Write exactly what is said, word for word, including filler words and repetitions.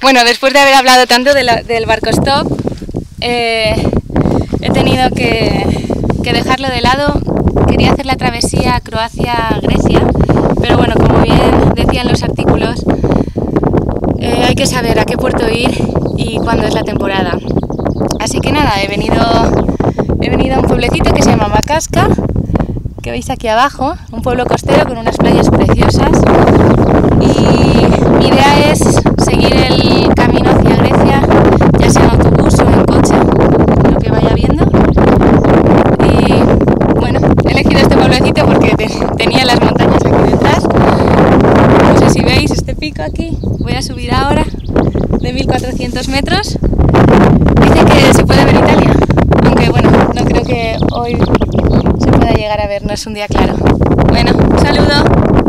Bueno, después de haber hablado tanto de la, del barco stop, eh, he tenido que, que dejarlo de lado. Quería hacer la travesía Croacia-Grecia, pero bueno, como bien decían los artículos, eh, hay que saber a qué puerto ir y cuándo es la temporada. Así que nada, he venido, he venido a un pueblecito que se llama Makarska, que veis aquí abajo, un pueblo costero con unas playas preciosas, y mi idea es seguir el camino hacia Grecia, ya sea en autobús o en coche, lo que vaya viendo. Y bueno, he elegido este pueblecito porque te, tenía las montañas aquí detrás, no sé si veis este pico aquí, voy a subir ahora de mil cuatrocientos metros, dicen que se puede ver Italia, aunque bueno, no creo que hoy se pueda llegar a ver, no es un día claro. Bueno, un saludo.